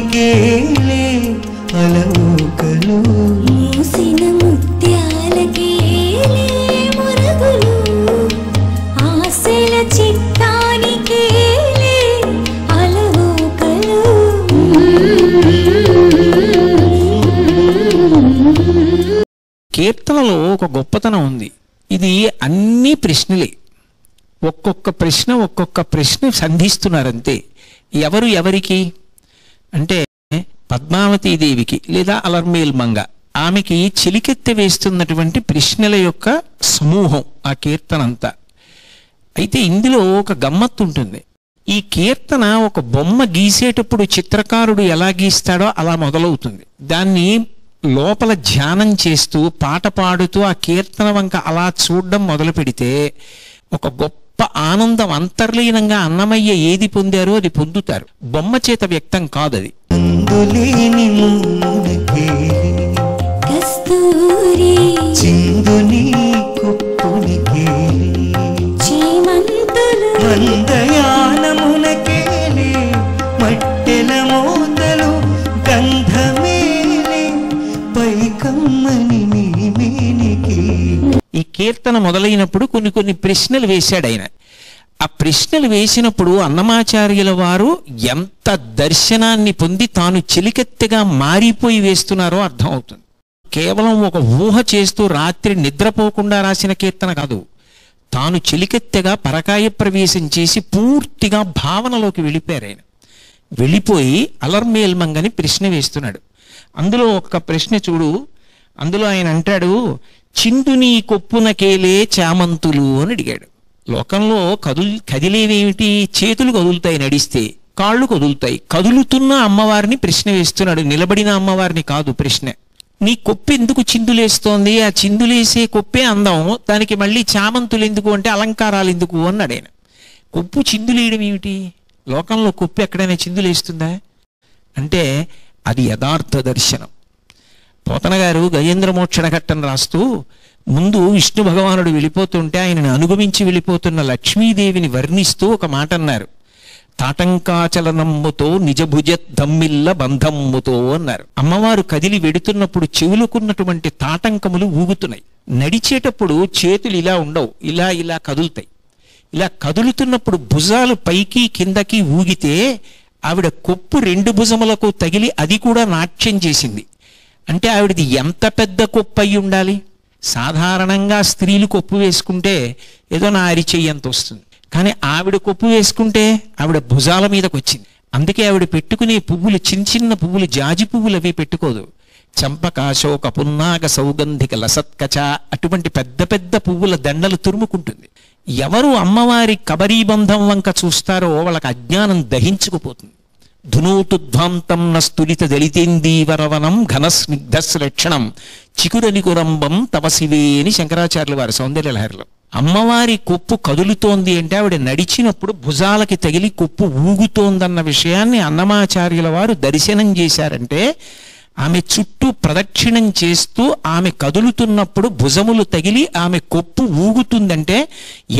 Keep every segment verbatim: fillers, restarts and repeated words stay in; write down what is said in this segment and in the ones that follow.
ముత్యాలకేలే అలవుకలు మూసిన ముత్యాలకేలే మురగులు ఆశల చిత్తానికేలే అలవుకలు కీర్తనలో ఒక గొప్పతనం ఉంది. ఇది అన్ని ప్రశ్నలే. ఒక్కొక్క ప్రశ్న ఒక్కొక్క ప్రశ్న సంధిస్తున్నారంతే. ఎవరు ఎవరికి అంటే పద్మావతి దేవికి లేదా అలమేలుమంగ ఆమెకి చిలికెత్తి వేస్తున్నటువంటి ప్రశ్నల యొక్క సమూహం ఆ కీర్తన అంతా. అయితే ఇందులో ఒక గమ్మత్తు ఉంటుంది. ఈ కీర్తన ఒక బొమ్మ గీసేటప్పుడు చిత్రకారుడు ఎలా గీస్తాడో అలా మొదలవుతుంది. దాన్ని లోపల ధ్యానం చేస్తూ పాట పాడుతూ ఆ కీర్తన వంక అలా చూడడం మొదలు పెడితే ఒక గొప్ప ఆనందం అంతర్లీనంగా అన్నమయ్య ఏది పొందారో అది పొందుతారు. బొమ్మ చేత వ్యక్తం కాదది. ఈ కీర్తన మొదలైనప్పుడు కొన్ని కొన్ని ప్రశ్నలు వేశాడు ఆయన. ఆ ప్రశ్నలు వేసినప్పుడు అన్నమాచార్యుల వారు ఎంత దర్శనాన్ని పొంది తాను చెలికెత్తగా మారిపోయి వేస్తున్నారో అర్థమవుతుంది. కేవలం ఒక ఊహ చేస్తూ రాత్రి నిద్రపోకుండా రాసిన కీర్తన కాదు. తాను చెలికెత్తగా పరకాయ ప్రవేశం చేసి పూర్తిగా భావనలోకి వెళ్ళిపోయారు ఆయన. వెళ్ళిపోయి అలమేలుమంగని ప్రశ్న వేస్తున్నాడు. అందులో ఒక్క ప్రశ్న చూడు. అందులో ఆయన అంటాడు, చిందుని కొప్పునకేలే చామంతులు అని అడిగాడు. లోకంలో కదులు కదిలేవేమిటి? చేతులు కదులుతాయి నడిస్తే, కాళ్ళు కదులుతాయి. కదులుతున్న అమ్మవారిని ప్రశ్న వేస్తున్నాడు, నిలబడిన అమ్మవారిని కాదు. ప్రశ్న, నీ కొప్పు ఎందుకు చిందులేస్తోంది? ఆ చిందులేసే కొప్పే అందం, దానికి మళ్ళీ చామంతులు ఎందుకు అంటే అలంకారాలు ఎందుకు అన్నాడు ఆయన. కొప్పు చిందులేయడం ఏమిటి? లోకంలో కొప్పు ఎక్కడైనా చిందులేస్తుందా? అంటే అది యథార్థ దర్శనం. పోతన గారు గజేంద్ర మోక్షణ ఘట్టం రాస్తూ ముందు విష్ణు భగవానుడు వెళ్ళిపోతుంటే ఆయనను అనుగమించి వెళ్ళిపోతున్న లక్ష్మీదేవిని వర్ణిస్తూ ఒక మాట అన్నారు. తాటంకాచలనమ్ముతో నిజభుజ దమ్మిల్ల బంధమ్ముతో అన్నారు. అమ్మవారు కదిలి వెడుతున్నప్పుడు చెవులుకున్నటువంటి తాటంకములు ఊగుతున్నాయి. నడిచేటప్పుడు చేతులు ఇలా ఉండవు, ఇలా ఇలా కదులుతాయి. ఇలా కదులుతున్నప్పుడు భుజాలు పైకి కిందకి ఊగితే ఆవిడ కొప్పు రెండు భుజములకు తగిలి అది కూడా నాట్యం చేసింది. అంటే ఆవిడది ఎంత పెద్ద కొప్పు అయి ఉండాలి? సాధారణంగా స్త్రీలు కొప్పు వేసుకుంటే ఏదో నా అరిచెయ్యంత వస్తుంది, కానీ ఆవిడ కొప్పు వేసుకుంటే ఆవిడ భుజాల మీదకి వచ్చింది. అందుకే ఆవిడ పెట్టుకునే పువ్వులు చిన్న చిన్న పువ్వులు, జాజి పువ్వులు అవి పెట్టుకోదు. చంపకాశోక పున్నాగ సౌగంధిక లసత్కచ అటువంటి పెద్ద పెద్ద పువ్వుల దండలు తురుముకుంటుంది. ఎవరు అమ్మవారి కబరీబంధం వంక చూస్తారో వాళ్ళకి అజ్ఞానం దహించుకుపోతుంది. ధునూతుధ్వాంతం నస్తులిత దళితేందీ వరవనం ఘనస్నిగ్ధశ్రక్షణం చికురని కురంబం తపసివే అని శంకరాచార్యుల వారి సౌందర్య లహరిలో. అమ్మవారి కొప్పు కదులుతోంది అంటే ఆవిడ నడిచినప్పుడు భుజాలకి తగిలి కొప్పు ఊగుతోందన్న విషయాన్ని అన్నమాచార్యుల వారు దర్శనం చేశారంటే ఆమె చుట్టూ ప్రదక్షిణం చేస్తూ ఆమె కదులుతున్నప్పుడు భుజములు తగిలి ఆమె కొప్పు ఊగుతుందంటే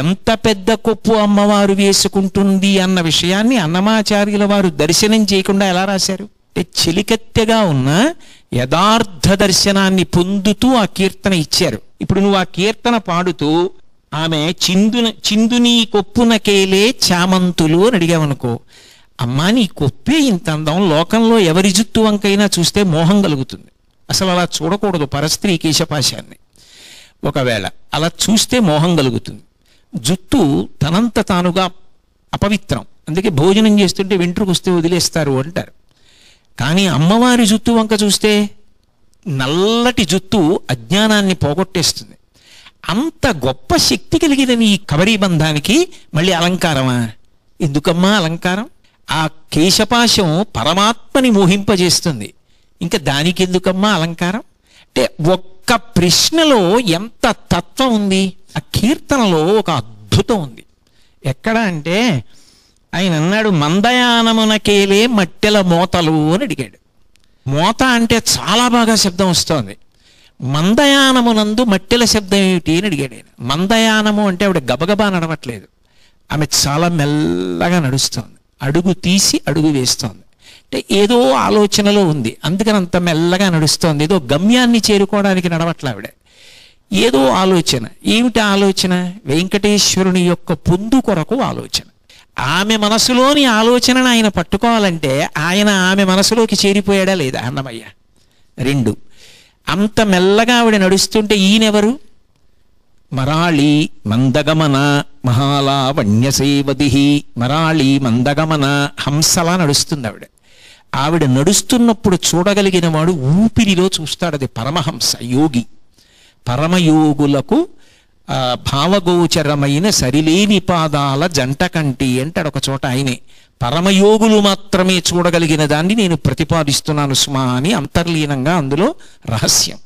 ఎంత పెద్ద కొప్పు అమ్మవారు వేసుకుంటుంది అన్న విషయాన్ని అన్నమాచార్యుల వారు దర్శనం చేయకుండా ఎలా రాశారు? అంటే చెలికత్తెగా ఉన్న యథార్థ దర్శనాన్ని పొందుతూ ఆ కీర్తన ఇచ్చారు. ఇప్పుడు నువ్వు ఆ కీర్తన పాడుతూ ఆమె చిందున చిందుని కొప్పునకేలే చామంతులు అని అడిగావనుకో, అమ్మా నీ కొప్పే ఇంత అందం, లోకంలో ఎవరి జుత్తు వంకైనా చూస్తే మోహం కలుగుతుంది. అసలు అలా చూడకూడదు పరస్త్రీ కేశపాశాన్ని. ఒకవేళ అలా చూస్తే మోహం కలుగుతుంది. జుత్తు తనంత తానుగా అపవిత్రం, అందుకే భోజనం చేస్తుంటే వెంట్రుకు వస్తే వదిలేస్తారు అంటారు. కానీ అమ్మవారి జుత్తు వంక చూస్తే నల్లటి జుత్తు అజ్ఞానాన్ని పోగొట్టేస్తుంది. అంత గొప్ప శక్తి కలిగిన నీ కబరీబంధానికి మళ్ళీ అలంకారమా? ఎందుకమ్మా అలంకారం? ఆ కేశపాశం పరమాత్మని మోహింపజేస్తుంది, ఇంకా దానికి ఎందుకమ్మా అలంకారం? అంటే ఒక్క ప్రశ్నలో ఎంత తత్వం ఉంది! ఆ కీర్తనలో ఒక అద్భుతం ఉంది. ఎక్కడ అంటే ఆయన అన్నాడు, మందయానమునకేలే మట్టెల మోతలు అని అడిగాడు. మోత అంటే చాలా బాగా శబ్దం వస్తోంది, మందయానమునందు మట్టెల శబ్దం ఏమిటి అని అడిగాడు ఆయన. మందయానము అంటే ఆవిడ గబగబా నడవట్లేదు, ఆమె చాలా మెల్లగా నడుస్తోంది, అడుగు తీసి అడుగు వేస్తోంది. అంటే ఏదో ఆలోచనలో ఉంది, అందుకని అంత మెల్లగా నడుస్తోంది. ఏదో గమ్యాన్ని చేరుకోవడానికి నడవట్లావిడ, ఏదో ఆలోచన. ఏమిటి ఆలోచన? వెంకటేశ్వరుని యొక్క పొందు కొరకు ఆలోచన. ఆమె మనసులోని ఆలోచనను ఆయన పట్టుకోవాలంటే ఆయన ఆమె మనసులోకి చేరిపోయాడా లేదా? అన్నమయ్య రెండు. అంత మెల్లగా ఆవిడ నడుస్తుంటే ఈయనెవరు? మరాళి మందగమన మహాలావణ్యసేవది, మరాళి మందగమన హంసలా నడుస్తుంది ఆవిడ. ఆవిడ నడుస్తున్నప్పుడు చూడగలిగిన వాడు ఊపిరిలో చూస్తాడు, అది పరమహంస యోగి. పరమయోగులకు భావగోచరమైన సరిలేని పాదాల జంట కంటి అంటాడు ఒక చోట ఆయనే. పరమయోగులు మాత్రమే చూడగలిగిన దాన్ని నేను ప్రతిపాదిస్తున్నాను సుమా అని అంతర్లీనంగా అందులో రహస్యం.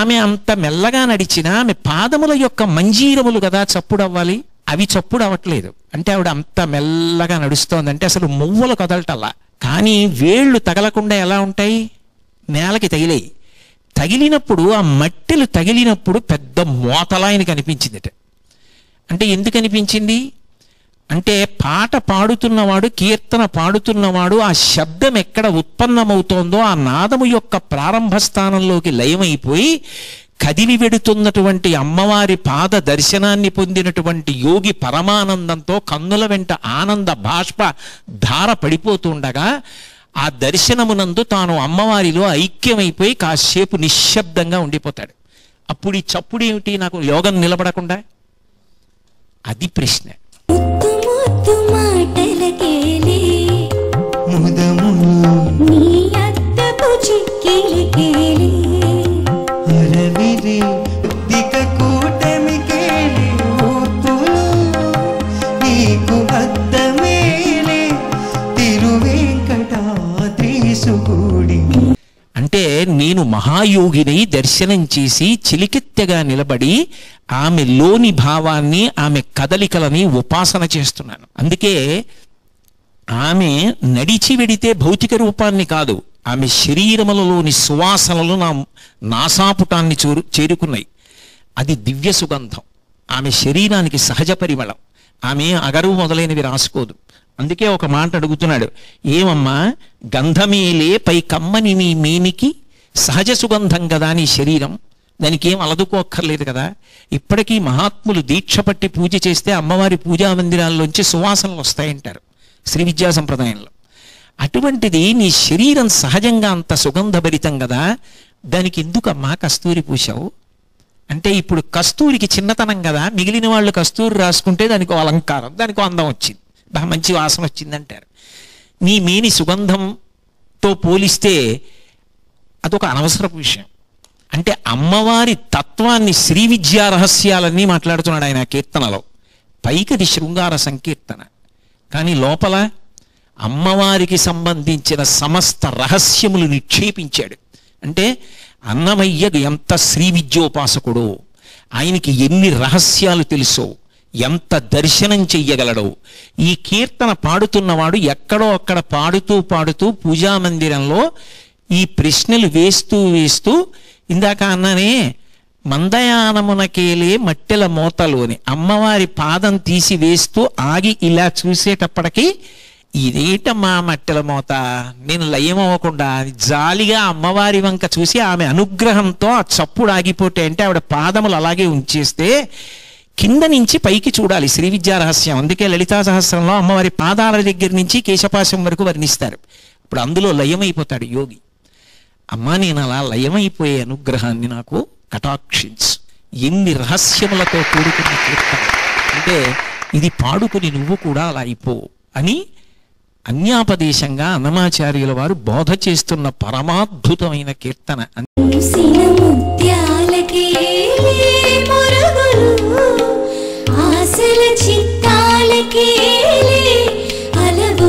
ఆమె అంత మెల్లగా నడిచిన ఆమె పాదముల యొక్క మంజీరములు కదా చప్పుడవ్వాలి, అవి చప్పుడు అవ్వట్లేదు. అంటే ఆవిడ అంత మెల్లగా నడుస్తోందంటే అసలు మువ్వలు కదలటల్లా, కానీ వేళ్ళు తగలకుండా ఎలా ఉంటాయి? నేలకి తగిలే తగిలినప్పుడు ఆ మట్టెలు తగిలినప్పుడు పెద్ద మోతలా ఆయనకు అనిపించిందిట. అంటే ఎందుకు అనిపించింది అంటే పాట పాడుతున్నవాడు, కీర్తన పాడుతున్నవాడు ఆ శబ్దం ఎక్కడ ఉత్పన్నమవుతోందో ఆ నాదము యొక్క ప్రారంభ స్థానంలోకి లయమైపోయి కదిలి వెడుతున్నటువంటి అమ్మవారి పాద దర్శనాన్ని పొందినటువంటి యోగి పరమానందంతో కన్నుల వెంట ఆనంద బాష్ప ధార పడిపోతుండగా ఆ దర్శనమునందు తాను అమ్మవారిలో ఐక్యమైపోయి కాసేపు నిశ్శబ్దంగా ఉండిపోతాడు. అప్పుడు ఈ చప్పుడు ఏమిటి నాకు యోగం నిలబడకుండా? అది ప్రశ్న. అంటే నేను మహాయోగిని దర్శనం చేసి చిలికెత్తగా నిలబడి ఆమె లోని భావాన్ని, ఆమె కదలికలని ఉపాసన చేస్తున్నాను. అందుకే ఆమె నడిచి వెడితే భౌతిక రూపాన్ని కాదు, ఆమె శరీరములలోని సువాసనలు నా నాసాపుటాన్ని చూ చేరుకున్నాయి. అది దివ్య సుగంధం, ఆమె శరీరానికి సహజ పరిమళం. ఆమె అగరు మొదలైనవి రాసుకోదు. అందుకే ఒక మాట అడుగుతున్నాడు, ఏమమ్మా గంధమేలే పై కమ్మని నీ మేనికి, సహజ సుగంధం కదా నీ శరీరం, దానికి ఏం అలదుకోక్కర్లేదు కదా. ఇప్పటికీ మహాత్ములు దీక్ష పట్టి పూజ చేస్తే అమ్మవారి పూజా మందిరాల్లోంచి సువాసనలు వస్తాయంటారు శ్రీ విద్యా సంప్రదాయంలో. అటువంటిది నీ శరీరం సహజంగా అంత సుగంధభరితం కదా, దానికి ఎందుకమ్మా కస్తూరి పూసావు అంటే? ఇప్పుడు కస్తూరికి చిన్నతనం కదా, మిగిలిన వాళ్ళు కస్తూరి రాసుకుంటే దానికి అలంకారం, దానికి అందం వచ్చింది, బాగా మంచి వాసన వచ్చిందంటారు. నీ మేని సుగంధంతో పోలిస్తే అదొక అనవసరపు విషయం. అంటే అమ్మవారి తత్వాన్ని, శ్రీ విద్యా రహస్యాలన్నీ మాట్లాడుతున్నాడు ఆయన కీర్తనలో. పైకి అది శృంగార సంకీర్తన, కానీ లోపల అమ్మవారికి సంబంధించిన సమస్త రహస్యములు నిక్షేపించాడు. అంటే అన్నమయ్య ఎంత శ్రీ విద్యోపాసకుడో, ఆయనకి ఎన్ని రహస్యాలు తెలుసో, ఎంత దర్శనం చెయ్యగలడో. ఈ కీర్తన పాడుతున్నవాడు ఎక్కడో అక్కడ పాడుతూ పాడుతూ పూజామందిరంలో ఈ ప్రశ్నలు వేస్తూ వేస్తూ, ఇందాక అన్ననే మందయానమునకేలే మట్టెల మోతలు అని, అమ్మవారి పాదం తీసి వేస్తూ ఆగి ఇలా చూసేటప్పటికీ ఇదేటమ్మా మట్టెల మోత, నేను లయం అవ్వకుండా జాలిగా అమ్మవారి వంక చూసి ఆమె అనుగ్రహంతో ఆ చప్పుడు ఆగిపోతే, అంటే ఆవిడ పాదములు అలాగే ఉంచేస్తే కింద నుంచి పైకి చూడాలి శ్రీ విద్యా రహస్యం. అందుకే లలితా సహస్రంలో అమ్మవారి పాదాల దగ్గర నుంచి కేశపాశం వరకు వర్ణిస్తారు. ఇప్పుడు అందులో లయమైపోతాడు యోగి. అమ్మా నేను అలా లయమైపోయే అనుగ్రహాన్ని నాకు కటాక్షించు. ఎన్ని రహస్యములతో కూడుకున్న కీర్తన అంటే ఇది పాడుకుని నువ్వు కూడా అలా అయిపో అని అన్యాపదేశంగా అన్నమాచార్యుల వారు బోధ చేస్తున్న పరమాద్భుతమైన కీర్తన. మూసిన ముత్యాలకే మురగులు ఆశల చిత్తానికే అలవుకలు.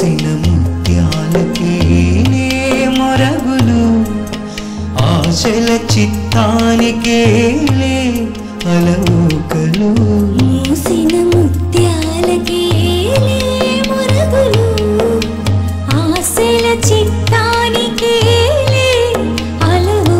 See you. చల చిత్తానికే అలవుకలు మూసిన ముత్యాలకే మురగులు ఆశల చిత్తానికే అలవుకలు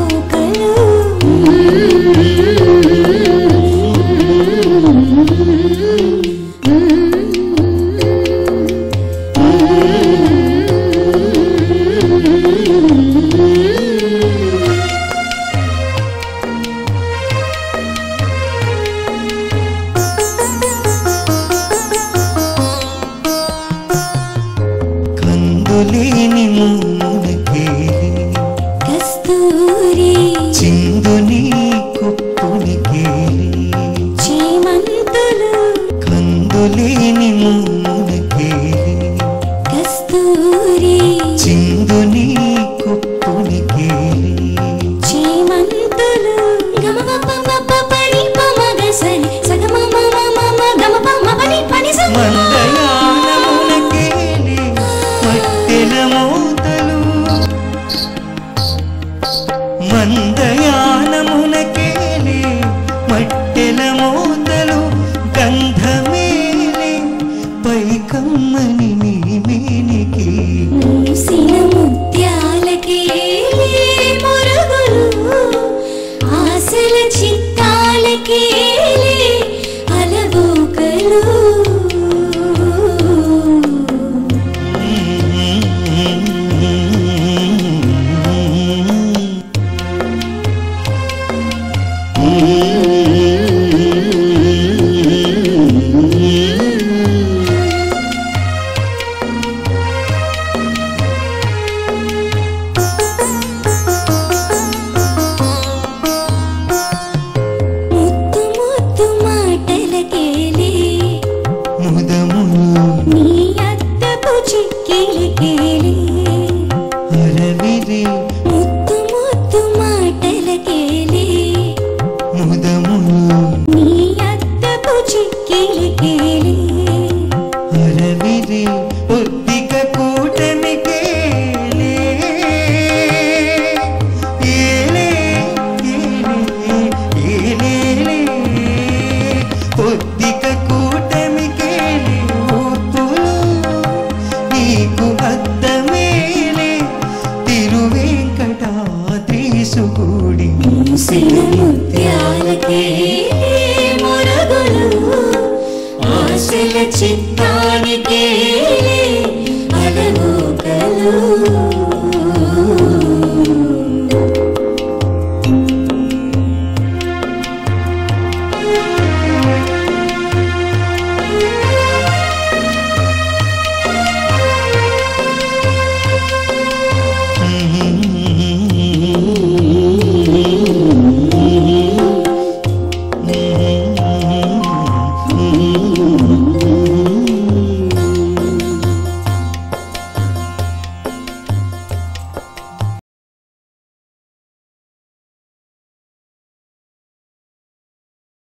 She